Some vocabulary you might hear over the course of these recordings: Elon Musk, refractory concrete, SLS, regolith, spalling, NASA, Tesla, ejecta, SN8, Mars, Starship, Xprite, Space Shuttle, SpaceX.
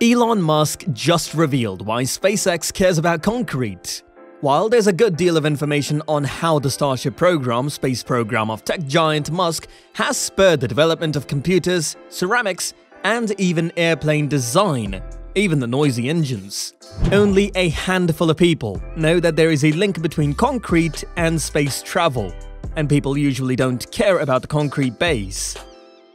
Elon Musk just revealed why SpaceX cares about concrete. While there's a good deal of information on how the Starship program, space program of tech giant Musk, has spurred the development of computers, ceramics, and even airplane design, even the noisy engines, only a handful of people know that there is a link between concrete and space travel, and people usually don't care about the concrete base.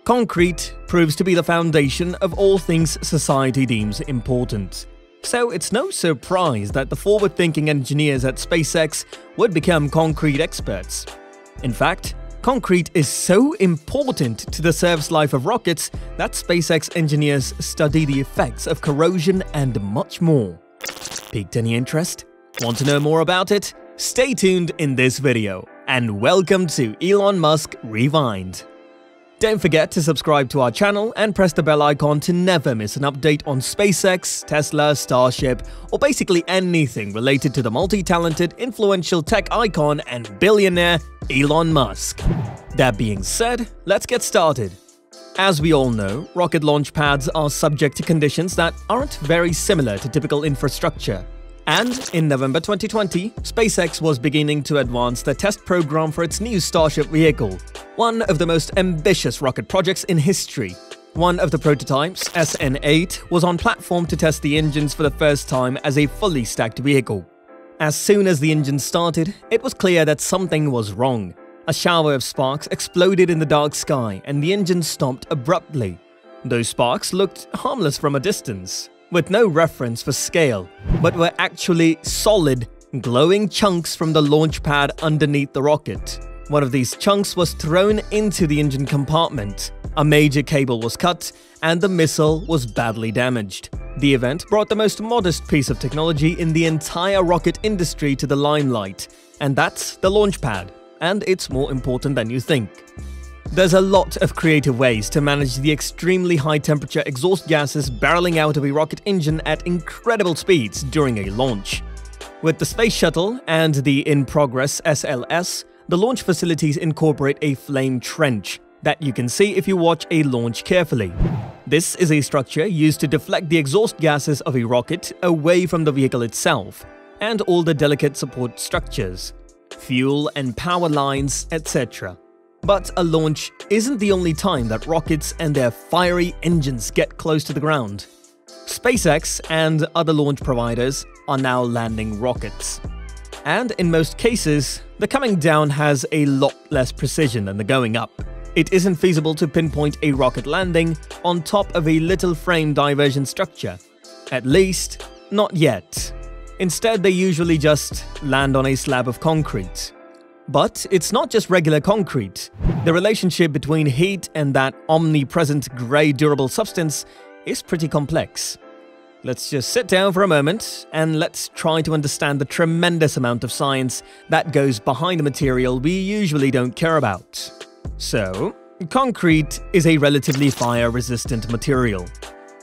Concrete proves to be the foundation of all things society deems important. So it's no surprise that the forward-thinking engineers at SpaceX would become concrete experts. In fact, concrete is so important to the service life of rockets that SpaceX engineers study the effects of corrosion and much more. Piqued any interest? Want to know more about it? Stay tuned in this video, and welcome to Elon Musk Rewind. Don't forget to subscribe to our channel and press the bell icon to never miss an update on SpaceX, Tesla, Starship, or basically anything related to the multi-talented, influential tech icon and billionaire Elon Musk. That being said, let's get started. As we all know, rocket launch pads are subject to conditions that aren't very similar to typical infrastructure. And in November 2020, SpaceX was beginning to advance the test program for its new Starship vehicle, one of the most ambitious rocket projects in history. One of the prototypes, SN8, was on platform to test the engines for the first time as a fully stacked vehicle. As soon as the engine started, it was clear that something was wrong. A shower of sparks exploded in the dark sky and the engine stopped abruptly. Those sparks looked harmless from a distance, with no reference for scale, but were actually solid, glowing chunks from the launch pad underneath the rocket. One of these chunks was thrown into the engine compartment, a major cable was cut, and the missile was badly damaged. The event brought the most modest piece of technology in the entire rocket industry to the limelight, and that's the launch pad, and it's more important than you think. There's a lot of creative ways to manage the extremely high-temperature exhaust gases barreling out of a rocket engine at incredible speeds during a launch. With the Space Shuttle and the in-progress SLS, the launch facilities incorporate a flame trench that you can see if you watch a launch carefully. This is a structure used to deflect the exhaust gases of a rocket away from the vehicle itself and all the delicate support structures, fuel and power lines, etc. But a launch isn't the only time that rockets and their fiery engines get close to the ground. SpaceX and other launch providers are now landing rockets. And in most cases, the coming down has a lot less precision than the going up. It isn't feasible to pinpoint a rocket landing on top of a little frame diversion structure. At least, not yet. Instead, they usually just land on a slab of concrete. But it's not just regular concrete. The relationship between heat and that omnipresent grey durable substance is pretty complex. Let's just sit down for a moment and let's try to understand the tremendous amount of science that goes behind the material we usually don't care about. So, concrete is a relatively fire-resistant material.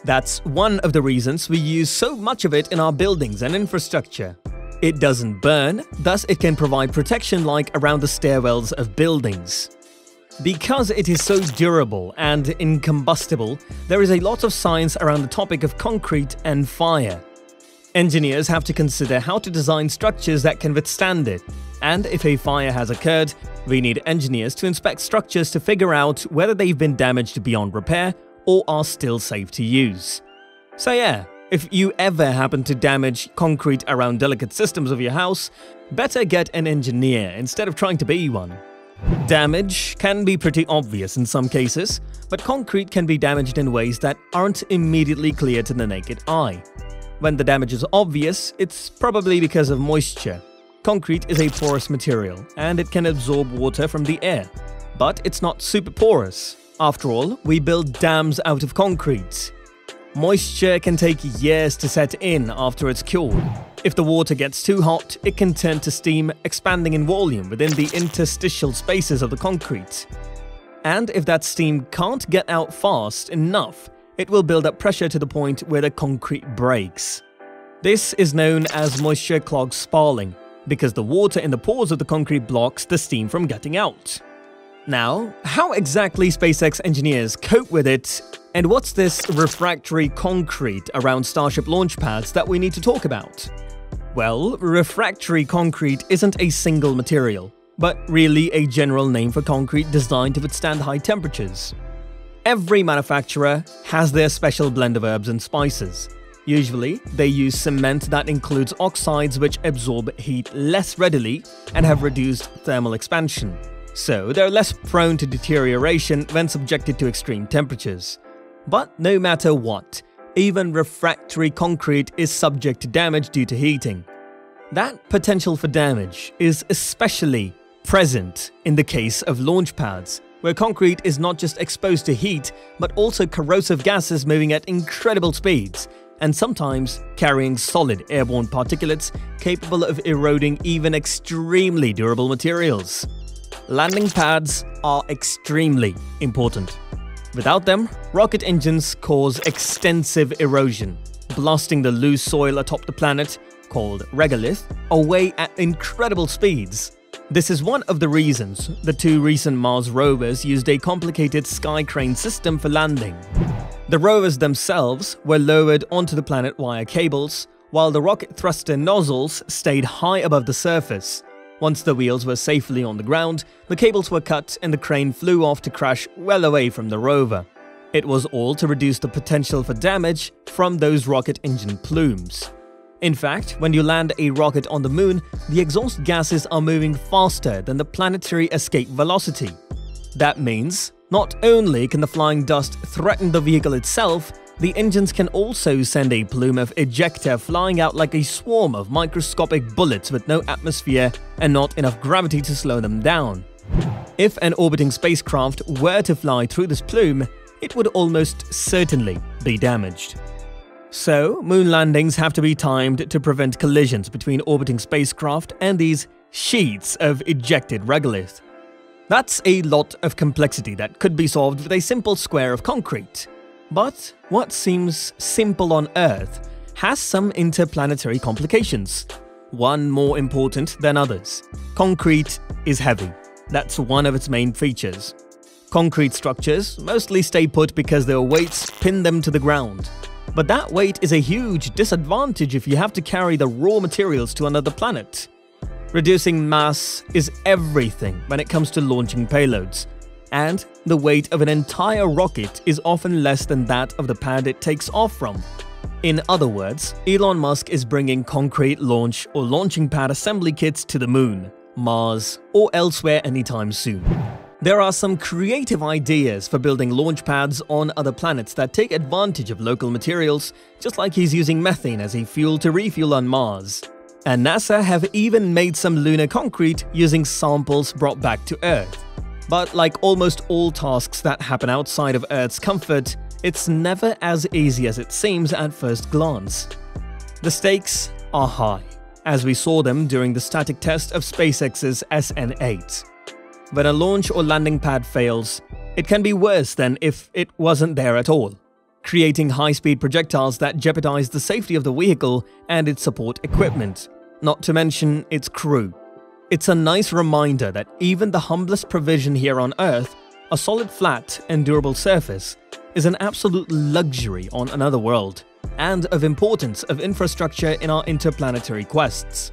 That's one of the reasons we use so much of it in our buildings and infrastructure. It doesn't burn, thus it can provide protection like around the stairwells of buildings. Because it is so durable and incombustible, there is a lot of science around the topic of concrete and fire. Engineers have to consider how to design structures that can withstand it, and if a fire has occurred, we need engineers to inspect structures to figure out whether they've been damaged beyond repair or are still safe to use. So yeah, if you ever happen to damage concrete around delicate systems of your house, better get an engineer instead of trying to be one. Damage can be pretty obvious in some cases, but concrete can be damaged in ways that aren't immediately clear to the naked eye. When the damage is obvious, it's probably because of moisture. Concrete is a porous material, and it can absorb water from the air. But it's not super porous. After all, we build dams out of concrete. Moisture can take years to set in after it's cured. If the water gets too hot, it can turn to steam, expanding in volume within the interstitial spaces of the concrete. And if that steam can't get out fast enough, it will build up pressure to the point where the concrete breaks. This is known as moisture-clogged spalling, because the water in the pores of the concrete blocks the steam from getting out. now, how exactly SpaceX engineers cope with it, and what's this refractory concrete around Starship launch pads that we need to talk about? Well, refractory concrete isn't a single material, but really a general name for concrete designed to withstand high temperatures. Every manufacturer has their special blend of herbs and spices. Usually, they use cement that includes oxides which absorb heat less readily and have reduced thermal expansion, so they're less prone to deterioration when subjected to extreme temperatures. But no matter what, even refractory concrete is subject to damage due to heating. That potential for damage is especially present in the case of launch pads, where concrete is not just exposed to heat, but also corrosive gases moving at incredible speeds, and sometimes carrying solid airborne particulates capable of eroding even extremely durable materials. Landing pads are extremely important. Without them, rocket engines cause extensive erosion, blasting the loose soil atop the planet, called regolith, away at incredible speeds. This is one of the reasons the two recent Mars rovers used a complicated sky crane system for landing. The rovers themselves were lowered onto the planet via cables, while the rocket thruster nozzles stayed high above the surface. Once the wheels were safely on the ground, the cables were cut and the crane flew off to crash well away from the rover. It was all to reduce the potential for damage from those rocket engine plumes. In fact, when you land a rocket on the moon, the exhaust gases are moving faster than the planetary escape velocity. That means, not only can the flying dust threaten the vehicle itself, the engines can also send a plume of ejecta flying out like a swarm of microscopic bullets with no atmosphere and not enough gravity to slow them down. If an orbiting spacecraft were to fly through this plume, it would almost certainly be damaged. So, moon landings have to be timed to prevent collisions between orbiting spacecraft and these sheets of ejected regolith. That's a lot of complexity that could be solved with a simple square of concrete. But what seems simple on Earth has some interplanetary complications, one more important than others. Concrete is heavy. That's one of its main features. Concrete structures mostly stay put because their weights pin them to the ground. But that weight is a huge disadvantage if you have to carry the raw materials to another planet. Reducing mass is everything when it comes to launching payloads, and the weight of an entire rocket is often less than that of the pad it takes off from. In other words, Elon Musk is bringing concrete launch or launching pad assembly kits to the moon, Mars, or elsewhere anytime soon. There are some creative ideas for building launch pads on other planets that take advantage of local materials, just like he's using methane as a fuel to refuel on Mars. And NASA have even made some lunar concrete using samples brought back to Earth. But like almost all tasks that happen outside of Earth's comfort, it's never as easy as it seems at first glance. The stakes are high, as we saw them during the static test of SpaceX's SN8. When a launch or landing pad fails, it can be worse than if it wasn't there at all, creating high-speed projectiles that jeopardize the safety of the vehicle and its support equipment, not to mention its crew. It's a nice reminder that even the humblest provision here on Earth, a solid, flat, and durable surface, is an absolute luxury on another world, and of importance of infrastructure in our interplanetary quests.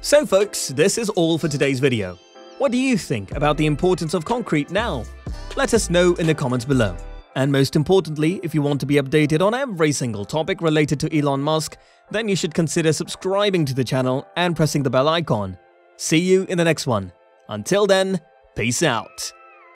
So folks, this is all for today's video. What do you think about the importance of concrete now? Let us know in the comments below. And most importantly, if you want to be updated on every single topic related to Elon Musk, then you should consider subscribing to the channel and pressing the bell icon. See you in the next one. Until then, peace out.